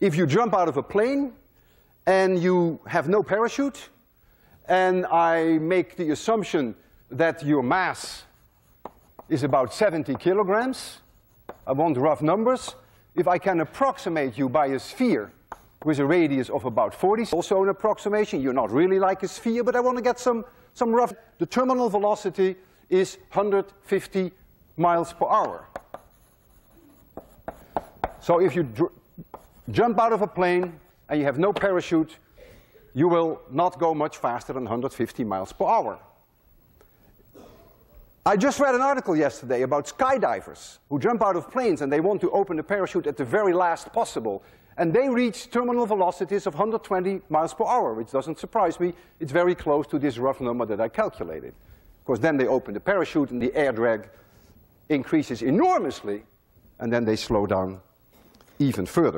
If you jump out of a plane and you have no parachute, and I make the assumption that your mass is about 70 kilograms, I want rough numbers. If I can approximate you by a sphere with a radius of about 40, also an approximation, you're not really like a sphere, but I want to get some rough. The terminal velocity is 150 miles per hour. So if you jump out of a plane and you have no parachute, you will not go much faster than 150 miles per hour. I just read an article yesterday about skydivers who jump out of planes and they want to open the parachute at the very last possible. And they reach terminal velocities of 120 miles per hour, which doesn't surprise me. It's very close to this rough number that I calculated. Of course, then they open the parachute and the air drag increases enormously, and then they slow down even further.